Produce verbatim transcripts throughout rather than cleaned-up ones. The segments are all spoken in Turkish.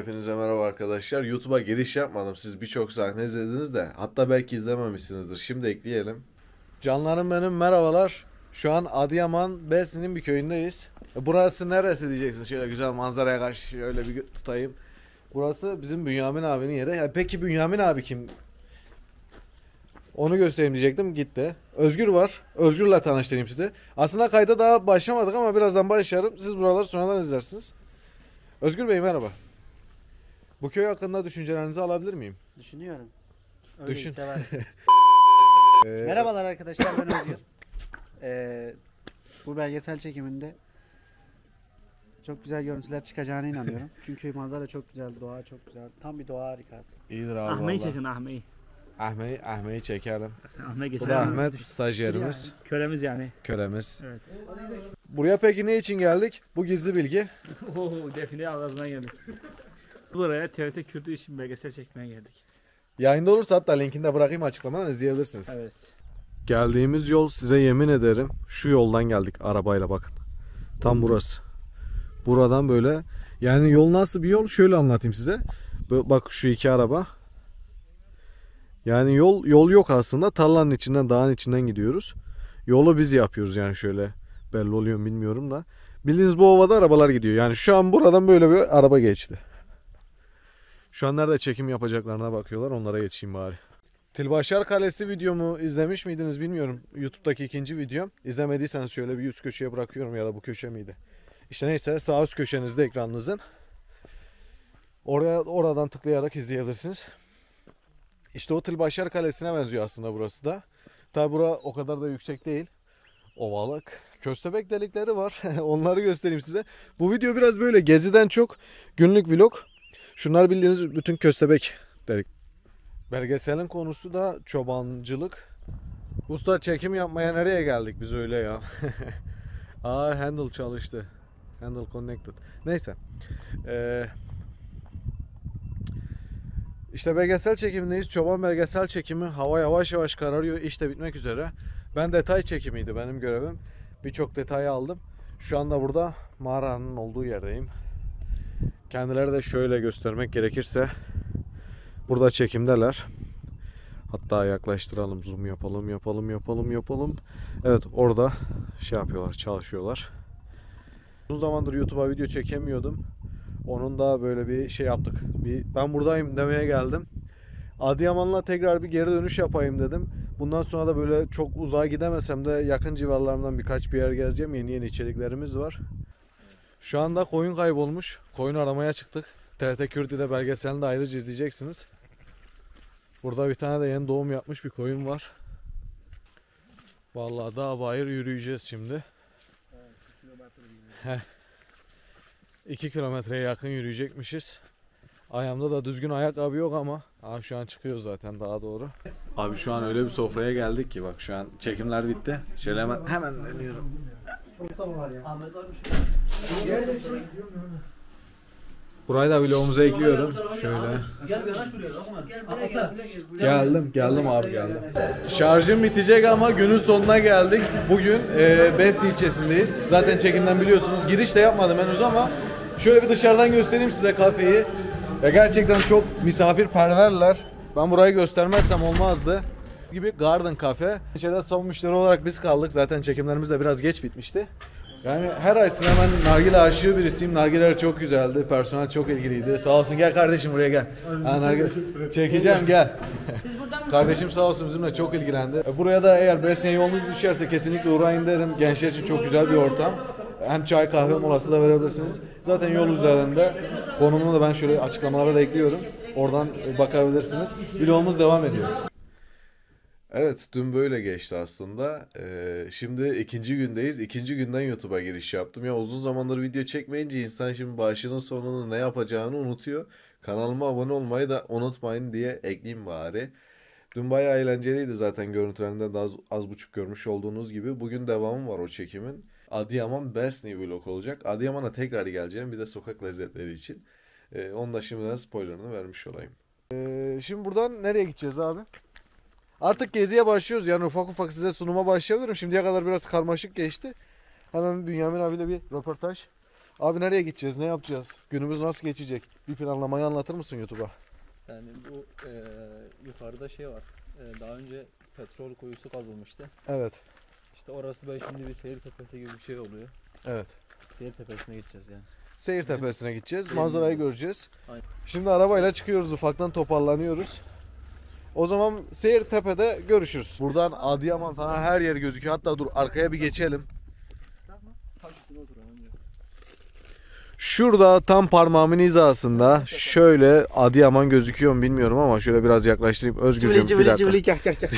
Hepinize merhaba arkadaşlar. YouTube'a giriş yapmadım. Siz birçok sahne izlediniz de. Hatta belki izlememişsinizdir. Şimdi ekleyelim. Canlarım benim, merhabalar. Şu an Adıyaman Besni'nin bir köyündeyiz. Burası neresi diyeceksiniz. Şöyle güzel manzaraya karşı şöyle bir tutayım. Burası bizim Bünyamin abinin yeri. Ya peki Bünyamin abi kim? Onu göstereyim diyecektim. Gitti. Özgür var. Özgür'le tanıştırayım sizi. Aslında kayda daha başlamadık ama birazdan başlarım. Siz buraları sonradan izlersiniz. Özgür Bey merhaba. Bu köy hakkında düşüncelerinizi alabilir miyim? Düşünüyorum. Öyle Düşün. ee... Merhabalar arkadaşlar, ben Özgür. Ee, bu belgesel çekiminde çok güzel görüntüler çıkacağına inanıyorum. Çünkü manzara çok güzel, doğa çok güzel. Tam bir doğa harikası. İyidir abi. Ahmet'i çekin, Ahmet'i. Ahmet'i, Ahmet'i çekelim. Ahmet, Ahmet stajyerimiz. Yani. Köremiz yani. Köremiz. Evet. Buraya peki ne için geldik? Bu gizli bilgi. Ooo, define ağzına geldik. Buraya T R T Kürt için belgesel çekmeye geldik. Yayında olursa hatta linkini de bırakayım, açıklamadan izleyebilirsiniz. Evet. Geldiğimiz yol, size yemin ederim şu yoldan geldik arabayla, bakın. Tam burası. Buradan böyle, yani yol nasıl bir yol şöyle anlatayım size. Böyle, bak şu iki araba. Yani yol yol yok aslında, tarlanın içinden, dağın içinden gidiyoruz. Yolu biz yapıyoruz yani, şöyle belli oluyor mu bilmiyorum da. Bildiğiniz bu ovada arabalar gidiyor. Yani şu an buradan böyle bir araba geçti. Şu an nerede çekim yapacaklarına bakıyorlar, onlara yetişeyim bari. Tilbaşar Kalesi videomu izlemiş miydiniz bilmiyorum. YouTube'daki ikinci videom. İzlemediyseniz şöyle bir üst köşeye bırakıyorum, ya da bu köşe miydi? İşte neyse, sağ üst köşenizde ekranınızın. Oraya, oradan tıklayarak izleyebilirsiniz. İşte o Tilbaşar Kalesi'ne benziyor aslında burası da. Tabi bura o kadar da yüksek değil. Ovalık. Köstebek delikleri var. Onları göstereyim size. Bu video biraz böyle geziden çok günlük vlog. Şunlar bildiğiniz bütün köstebek delik. Belgeselin konusu da çobancılık. Usta, çekim yapmaya nereye geldik biz öyle ya? Aa, handle çalıştı. Handle connected. Neyse. Ee, işte belgesel çekimindeyiz. Çoban belgesel çekimi. Hava yavaş yavaş kararıyor. İş de bitmek üzere. Ben detay çekimiydi benim görevim. Birçok detayı aldım. Şu anda burada mağaranın olduğu yerdeyim. Kendileri de şöyle göstermek gerekirse burada çekimdeler. Hatta yaklaştıralım, zoom yapalım, yapalım, yapalım, yapalım. Evet, orada şey yapıyorlar, çalışıyorlar. Uzun zamandır YouTube'a video çekemiyordum. Onun da böyle bir şey yaptık. Bir, ben buradayım demeye geldim. Adıyaman'la tekrar bir geri dönüş yapayım dedim. Bundan sonra da böyle çok uzağa gidemesem de yakın civarlarından birkaç bir yer gezeceğim. Yeni yeni içeriklerimiz var. Şu anda koyun kaybolmuş. Koyun aramaya çıktık. T R T Kürt'te belgeselini de ayrıca izleyeceksiniz. Burada bir tane de yeni doğum yapmış bir koyun var. Vallahi daha bayır yürüyeceğiz şimdi. Evet, iki kilometreye yakın yürüyecekmişiz. Ayağımda da düzgün ayakkabı yok ama. Abi şu an çıkıyoruz zaten daha doğru. Abi şu an öyle bir sofraya geldik ki, bak şu an çekimler bitti. Şöyle hemen hemen dönüyorum. Burayı da vlogumuza ekliyorum. Şöyle. Geldim, geldim abi, geldim. Şarjım bitecek ama günün sonuna geldik. Bugün e, Besni ilçesindeyiz. Zaten çekimden biliyorsunuz. Giriş de yapmadım henüz ama şöyle bir dışarıdan göstereyim size kafeyi. Ya gerçekten çok misafirperverler. Ben burayı göstermezsem olmazdı. Gibi Garden Cafe. İçeride son müşteri olarak biz kaldık. Zaten çekimlerimiz de biraz geç bitmişti. Yani her açısın hemen nargile aşığı birisiyim. Nargileler çok güzeldi. Personel çok ilgiliydi. Sağ olsun, gel kardeşim buraya gel. Ha, nargile çekeceğim, gel. Kardeşim sağ olsun bizimle çok ilgilendi. Buraya da eğer Besni'ye yolunuz düşerse kesinlikle uğrayın derim. Gençler için çok güzel bir ortam. Hem çay kahve molası da verebilirsiniz. Zaten yol üzerinde. Konumunu da ben şöyle açıklamalara da ekliyorum. Oradan bakabilirsiniz. Vlogumuz devam ediyor. Evet, dün böyle geçti aslında. Ee, şimdi ikinci gündeyiz. İkinci günden YouTube'a giriş yaptım. Ya uzun zamandır video çekmeyince insan şimdi başının sonunu ne yapacağını unutuyor. Kanalıma abone olmayı da unutmayın diye ekleyeyim bari. Dün bayağı eğlenceliydi zaten, görüntülerinden az, az buçuk görmüş olduğunuz gibi. Bugün devamı var o çekimin. Adıyaman Besni vlog olacak. Adıyaman'a tekrar geleceğim, bir de sokak lezzetleri için. Ee, onu da şimdiden spoilerını vermiş olayım. Ee, şimdi buradan nereye gideceğiz abi? Artık geziye başlıyoruz. Yani ufak ufak size sunuma başlayabilirim. Şimdiye kadar biraz karmaşık geçti. Hemen Bünyamin abiyle bir röportaj. Abi nereye gideceğiz, ne yapacağız? Günümüz nasıl geçecek? Bir planlamayı anlatır mısın YouTube'a? Yani bu e, yukarıda şey var. E, daha önce petrol kuyusu kazılmıştı. Evet. İşte orası böyle şimdi bir seyir tepesi gibi bir şey oluyor. Evet. Seyir tepesine gideceğiz yani. Seyir tepesine gideceğiz. Manzarayı göreceğiz. Aynen. Şimdi arabayla çıkıyoruz, ufaktan toparlanıyoruz. O zaman seyir tepede görüşürüz. Buradan Adıyaman falan her yer gözüküyor. Hatta dur arkaya bir geçelim. Şurada tam parmağımın hizasında şöyle Adıyaman gözüküyor mu bilmiyorum ama şöyle biraz yaklaştırayım. Özgürcüğüm bir dakika.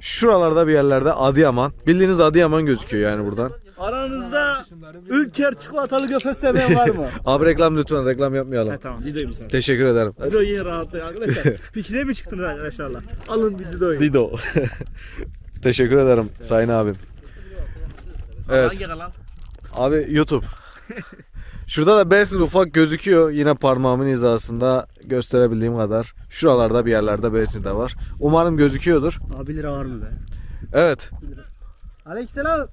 Şuralarda bir yerlerde Adıyaman. Bildiğiniz Adıyaman gözüküyor yani buradan. Aranızda Ülker çikolatalı göfes seven var mı? Abi reklam lütfen, reklam yapmayalım. He tamam, Dido'yu sen. Teşekkür ederim. Dido yiyin rahatlayın arkadaşlar. Pikniğe mi çıktınız arkadaşlarla? Alın bir Dido'yu. Dido. Teşekkür ederim Sayın abim. Evet. Abi YouTube. Şurada da Besni ufak gözüküyor. Yine parmağımın hizasında gösterebildiğim kadar. Şuralarda bir yerlerde Besni de var. Umarım gözüküyordur. Abi lira var mı be? Evet. Aleykümselam.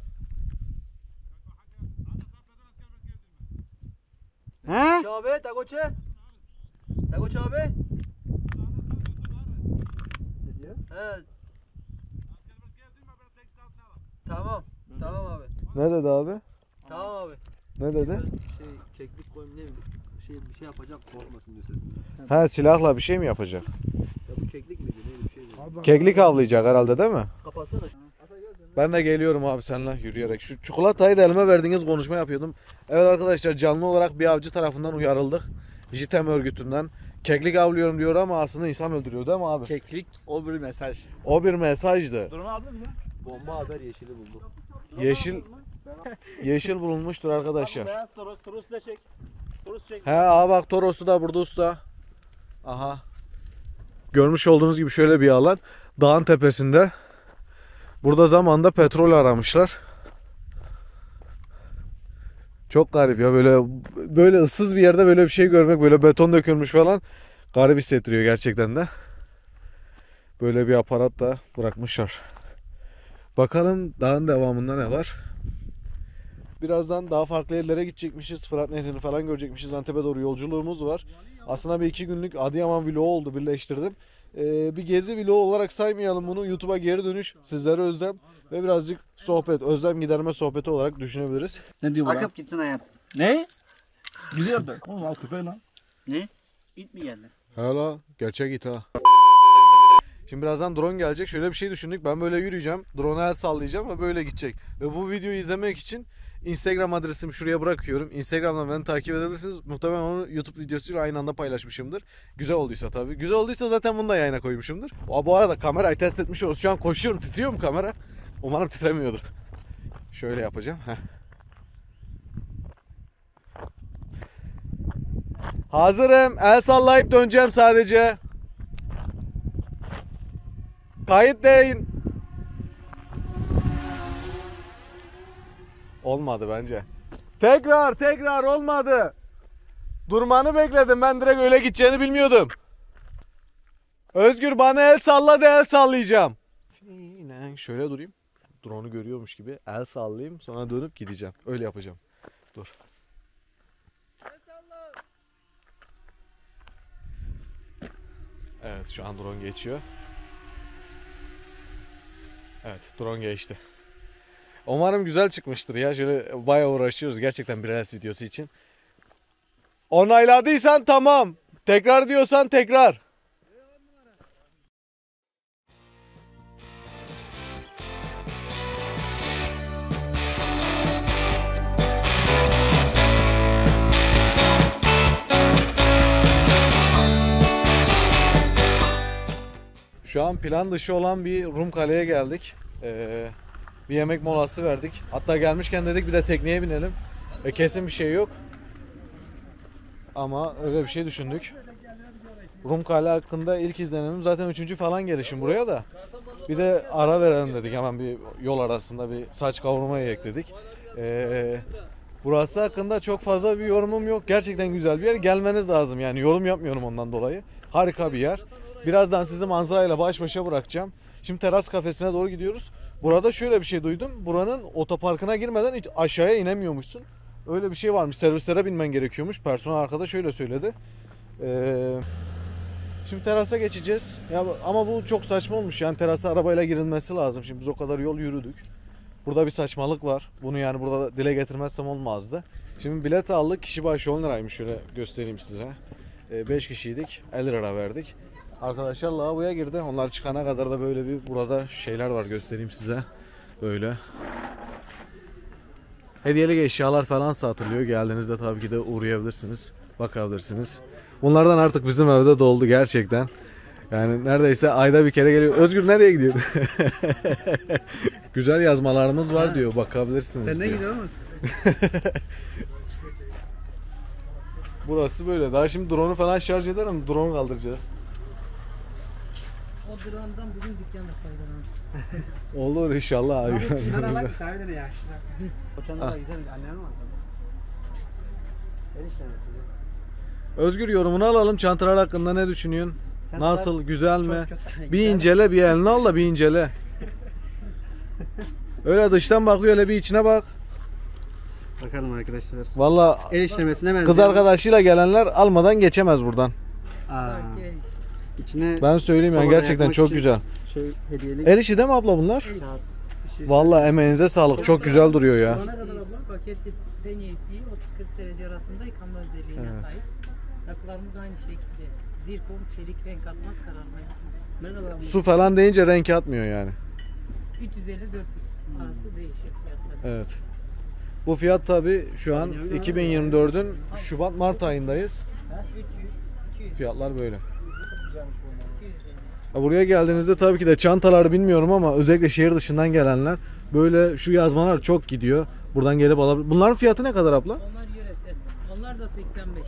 He? Şabe, takoçe. Takoçe abi. Ne diyor? Evet. Tamam. Tamam abi. Ne dedi abi? Tamam abi. Ne dedi? Şey, keklik koyayım ne bileyim. Şey, bir şey yapacak, korkmasın diyor sesini. Ha, silahla bir şey mi yapacak? Ya bu keklik miydi? Neydi bir şey mi? Keklik avlayacak herhalde değil mi? Kapatsana. Ben de geliyorum abi seninle yürüyerek. Şu çikolatayı da elime verdiğiniz konuşma yapıyordum. Evet arkadaşlar, canlı olarak bir avcı tarafından uyarıldık. J I T E M örgütünden. Keklik avlıyorum diyor ama aslında insan öldürüyor değil mi abi? Keklik o bir mesaj. O bir mesajdı. Durumu aldın mı? Bomba haber yeşili buldu. Yeşil... Yeşil bulunmuştur arkadaşlar. Abi, toros, toros da çek. Toros çek. He abi bak, Toros'u da burada usta. Aha. Görmüş olduğunuz gibi şöyle bir alan. Dağın tepesinde. Burada zamanında petrol aramışlar. Çok garip ya, böyle böyle ıssız bir yerde böyle bir şey görmek, böyle beton dökülmüş falan garip hissettiriyor gerçekten de. Böyle bir aparat da bırakmışlar. Bakalım dağın devamında ne var? Birazdan daha farklı yerlere gidecekmişiz. Fırat Nehri'ni falan görecekmişiz. Antep'e doğru yolculuğumuz var. Aslında bir iki günlük Adıyaman vlogu oldu, birleştirdim. Ee, bir gezi vlogu olarak saymayalım bunu. YouTube'a geri dönüş, sizlere özlem ve birazcık sohbet, özlem giderme sohbeti olarak düşünebiliriz. Ne diyor bu? Akıp gitsin hayat. Ne? Gidiyor da. Oğlum al köpeği lan. Ne? İt mi geldi? Hala gerçek it ha. Şimdi birazdan drone gelecek. Şöyle bir şey düşündük. Ben böyle yürüyeceğim. Drone'a el sallayacağım ve böyle gidecek. Ve bu videoyu izlemek için Instagram adresimi şuraya bırakıyorum. Instagram'dan beni takip edebilirsiniz. Muhtemelen onu YouTube videosuyla aynı anda paylaşmışımdır. Güzel olduysa tabii. Güzel olduysa zaten bunu da yayına koymuşumdur. Bu arada kamerayı test etmiş olsun. Şu an koşuyorum. Titriyor mu kamera? Umarım titremiyordur. Şöyle yapacağım. Heh. Hazırım. El sallayıp döneceğim sadece. Kayıt deyin. Olmadı bence. Tekrar tekrar olmadı. Durmanı bekledim. Ben direkt öyle gideceğini bilmiyordum. Özgür bana el salla de, el sallayacağım. Şöyle durayım. Drone'u görüyormuş gibi el sallayayım. Sonra dönüp gideceğim. Öyle yapacağım. Dur. Evet şu an drone geçiyor. Evet drone geçti. Umarım güzel çıkmıştır ya. Şöyle bayağı uğraşıyoruz gerçekten bir reels videosu için. Onayladıysan tamam. Tekrar diyorsan tekrar. Şu an plan dışı olan bir Rumkale'ye geldik. Ee, Bir yemek molası verdik. Hatta gelmişken dedik bir de tekneye binelim. E, kesin bir şey yok. Ama öyle bir şey düşündük. Rumkale hakkında ilk izlenimim zaten üçüncü falan gelişim buraya da. Bir de ara verelim dedik. Hemen bir yol arasında bir saç kavurma yiyek dedik. E, burası hakkında çok fazla bir yorumum yok. Gerçekten güzel bir yer. Gelmeniz lazım. Yani yorum yapmıyorum ondan dolayı. Harika bir yer. Birazdan sizi manzarayla baş başa bırakacağım. Şimdi teras kafesine doğru gidiyoruz. Burada şöyle bir şey duydum. Buranın otoparkına girmeden hiç aşağıya inemiyormuşsun. Öyle bir şey varmış, servislere binmen gerekiyormuş. Personel arkadaş öyle söyledi. Ee, şimdi terasa geçeceğiz. Ya, ama bu çok saçma olmuş. Yani terasa arabayla girilmesi lazım. Şimdi biz o kadar yol yürüdük. Burada bir saçmalık var. Bunu yani burada dile getirmezsem olmazdı. Şimdi bilet aldık. Kişi başı on liraymış. Şöyle göstereyim size. Ee, beş kişiydik. elli lira verdik. Arkadaşlar lavaboya girdi. Onlar çıkana kadar da böyle bir burada şeyler var. Göstereyim size. Böyle. Hediyelik eşyalar falan satılıyor. Geldiğinizde tabii ki de uğrayabilirsiniz. Bakabilirsiniz. Bunlardan artık bizim evde doldu gerçekten. Yani neredeyse ayda bir kere geliyor. Özgür nereye gidiyor? Güzel yazmalarımız var ha. Diyor. Bakabilirsiniz. Sen ne gidiyor musun? Burası böyle. Daha şimdi drone'u falan şarj ederim. Drone'u kaldıracağız. O drone'dan bizim dükkanda faydalansın. Olur inşallah abi. Bunlar alak sahibi de yaşlı. Koçanda da güzel annem var. El işlemesi. Özgür yorumunu alalım. Çantalar hakkında ne düşünüyorsun? Çantalar nasıl? Güzel mi? Kötü. Bir incele, bir elini al da bir incele. Öyle dıştan bakıyor, öyle bir içine bak. Bakalım arkadaşlar. Valla el işlemesine benziyor. Kız arkadaşıyla gelenler almadan geçemez buradan. Aa. İçine ben söyleyeyim yani gerçekten çok güzel. Şey, hediyelik. El işi değil mi abla bunlar? Şey valla emeğinize sağlık. Çok, çok güzel duruyor ya. Paketli deneyekliği otuz kırk derece arasında yıkanma özelliğine evet. Sahip. Takılarımız aynı şekilde. Zirkon, çelik renk atmaz, kararma yapmaz. Merhaba. Su falan deyince renk atmıyor yani. üç yüz elli dört yüz hmm. arası değişiyor fiyatlar. Evet. Bu fiyat tabi şu an iki bin yirmi dört'ün Şubat-Mart ayındayız. üç yüz iki yüz. Fiyatlar böyle. Buraya geldiğinizde tabii ki de çantalar bilmiyorum ama özellikle şehir dışından gelenler böyle şu yazmalar çok gidiyor. Buradan gelip alabilir. Bunların fiyatı ne kadar abla? Onlar yöresel. Onlar da seksen beş.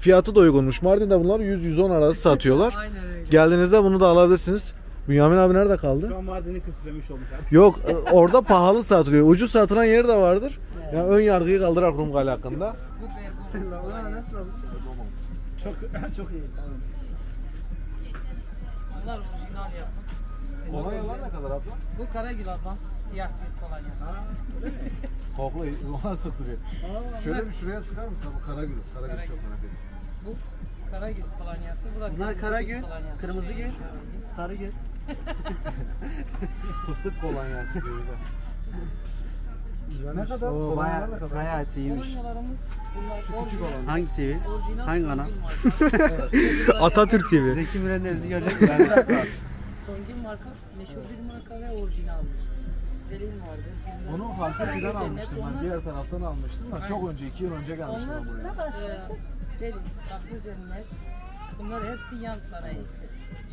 Fiyatı da uygunmuş. Mardin'de bunlar yüz yüz on arası satıyorlar. Aynen öyle. Geldiğinizde bunu da alabilirsiniz. Bünyamin abi nerede kaldı? Şu an Mardin'i kötülemiş olmuş abi. Yok orada pahalı satılıyor. Ucuz satılan yeri de vardır. Evet. Yani ön yargıyı kaldırarak Rumkale hakkında. Nasıl? Çok çok iyi. Bunlar orijinal yapım. Kolonyalar ne kadar abla? Bu Karagül abla. Siyah bir kolonya. Koklu, ona sıktırıyor. Şöyle bir şuraya sıkar mısın? Bu Karagül. Karagül, Karagül. Çok merak ediyorum. Bu Karagül kolonyası. Bu da bunlar Karagül, kırmızı gül, sarı gül. Fıstık kolonyası diyor da. Ne kadar? O bayağı, kadar? Bayağı iyiymiş. Şu küçük olan. Hangi seviye? Hangi ana? Atatürk seviye. Zeki Müren'in özü görecek mi? Söngül marka, meşhur bir marka ve orijinaldir. Onu Fırat Nehri'den almıştım ben, diğer taraftan almıştım da çok önce, iki yıl önce gelmiştim onlar, buraya. Onlar e, Saklı Cennet, bunlar hepsi yan sanayisi,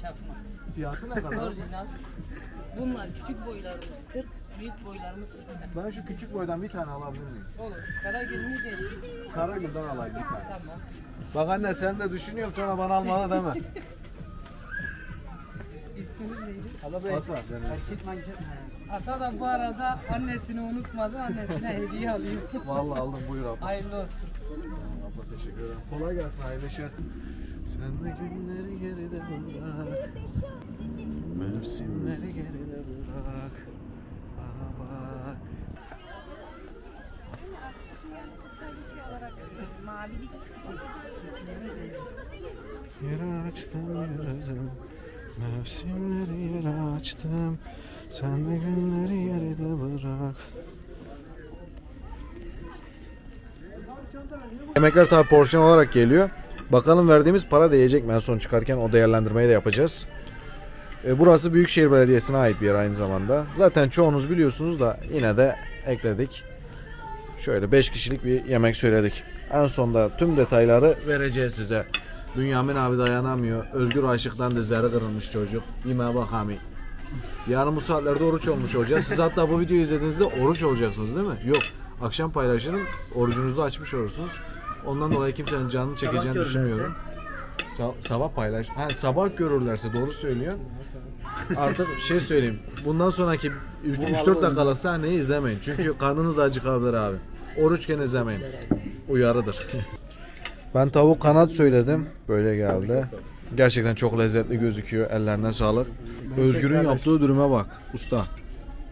çakma. Fiyatı ne kadar? Bunlar küçük boylarımız kırk, büyük boylarımız seksen. Ben şu küçük boydan bir tane alabilir miyim? Olur, Karagül mü geçti? Karagül'den alayım bir tane. Tamam. Bak anne sen de düşünüyorum sonra bana almalı deme. İsminiz neydi? Ata. Ata da bu arada annesini unutmadı, annesine hediye alıyor. Vallahi aldım, buyur abla. Hayırlı olsun. Abla teşekkür ederim. Kolay gelsin, hayırlı işler. Sen de günleri geride bırak, mevsimleri geride bırak. Yere açtım yüzüm, mevsimleri yere açtım. Sen de günleri yere de bırak. Yemekler tabi porsiyon olarak geliyor. Bakalım verdiğimiz para değecek mi? En son çıkarken o değerlendirmeyi de yapacağız. E, burası Büyükşehir Belediyesi'ne ait bir yer aynı zamanda. Zaten çoğunuz biliyorsunuz da yine de ekledik. Şöyle beş kişilik bir yemek söyledik. En sonda tüm detayları vereceğiz size. Bünyamin abi dayanamıyor. Özgür Aşık'tan dizleri kırılmış çocuk. Yemeğe bak hami. Yarın bu saatlerde oruç olmuş olacağız. Siz hatta bu videoyu izlediğinizde oruç olacaksınız değil mi? Yok. Akşam paylaşırım. Orucunuzu açmış olursunuz. Ondan dolayı kimsenin canını çekeceğini sabah düşünmüyorum. Sa sabah paylaş. Ha, sabah görürlerse doğru söylüyorsun. Artık şey söyleyeyim. Bundan sonraki üç dört dakikalık sahneyi izlemeyin. Çünkü karnınız acıkabilir abi. Oruçken izlemeyin. Uyarıdır. Ben tavuk kanat söyledim. Böyle geldi. Gerçekten çok lezzetli gözüküyor. Ellerine sağlık. Özgür'ün yaptığı dürüme bak usta.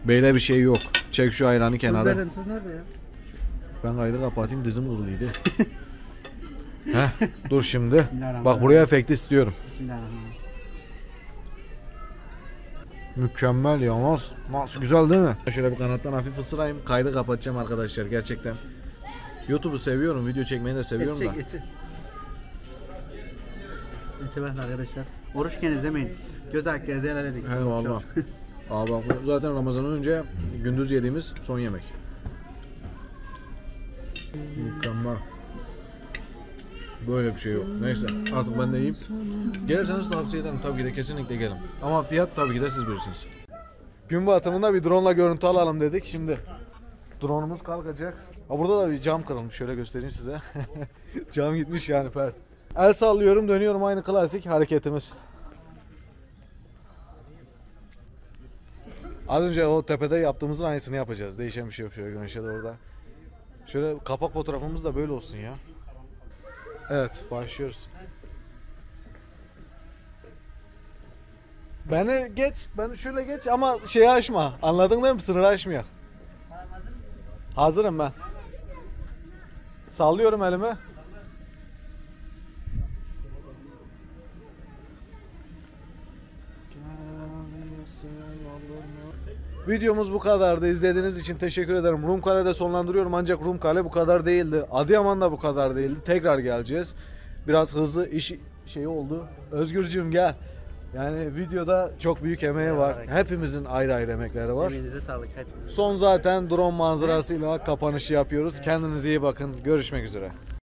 Böyle bir şey yok. Çek şu ayranı kenara. Ben kaydı kapatayım, dizim kırılıydı. Heh, dur şimdi. Bak buraya efekti istiyorum. Bismillahirrahmanirrahim. Mükemmel ya, nasıl, nasıl güzel değil mi? Şöyle bir kanattan hafif ısırayım, kaydı kapatacağım arkadaşlar gerçekten. YouTube'u seviyorum, video çekmeyi de seviyorum et, da. Eti. Eti bakın arkadaşlar. Oruçken izlemeyin. Göz hakkınızı helal edin. He valla. Abi bak bu zaten Ramazan'ın önce gündüz yediğimiz son yemek. Mükemmel. Böyle bir şey yok. Neyse artık ben de yiyeyim. Gelirseniz tavsiye ederim tabii ki de, kesinlikle gelin. Ama fiyat tabii ki de siz bilirsiniz. Gün batımında bir drone ile görüntü alalım dedik. Şimdi drone'umuz kalkacak. Ha, burada da bir cam kırılmış. Şöyle göstereyim size. Cam gitmiş yani pert. El sallıyorum, dönüyorum, aynı klasik hareketimiz. Az önce o tepede yaptığımızın aynısını yapacağız. Değişen bir şey yok. Şöyle güneşe doğru da. Şöyle kapak fotoğrafımız da böyle olsun ya. Evet, başlıyoruz. Beni geç, beni şöyle geç ama şeyi aşma. Anladın değil mi? Sınırı aşmayak. Hazırım ben. Sallıyorum elimi. Videomuz bu kadardı. İzlediğiniz için teşekkür ederim. Rumkale'de sonlandırıyorum ancak Rumkale bu kadar değildi. Adıyaman'da bu kadar değildi. Tekrar geleceğiz. Biraz hızlı iş şeyi oldu. Özgürcüğüm gel. Yani videoda çok büyük emeği var. Hepimizin ayrı ayrı emekleri var. Elinize sağlık hepimiz. Son zaten drone manzarasıyla kapanışı yapıyoruz. Kendinize iyi bakın. Görüşmek üzere.